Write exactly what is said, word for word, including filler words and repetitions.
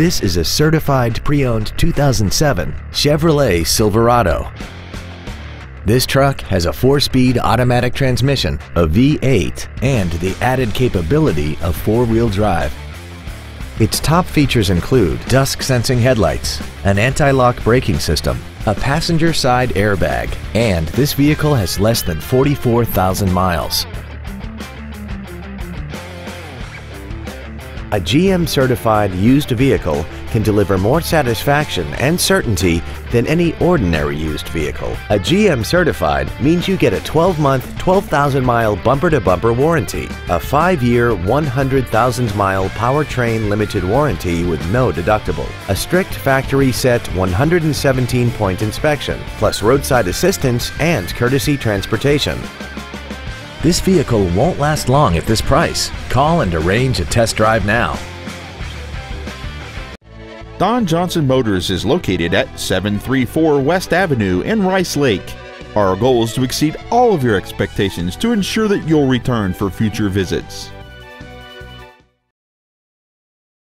This is a certified pre-owned two thousand seven Chevrolet Silverado. This truck has a four-speed automatic transmission, a V eight, and the added capability of four-wheel drive. Its top features include dusk-sensing headlights, an anti-lock braking system, a passenger side airbag, and this vehicle has less than forty-four thousand miles. A G M-certified used vehicle can deliver more satisfaction and certainty than any ordinary used vehicle. A G M-certified means you get a twelve-month, twelve thousand mile bumper-to-bumper warranty, a five-year, one hundred thousand mile powertrain limited warranty with no deductible, a strict factory-set one hundred seventeen point inspection, plus roadside assistance and courtesy transportation. This vehicle won't last long at this price. Call and arrange a test drive now. Don Johnson Motors is located at seven three four West Avenue in Rice Lake. Our goal is to exceed all of your expectations to ensure that you'll return for future visits.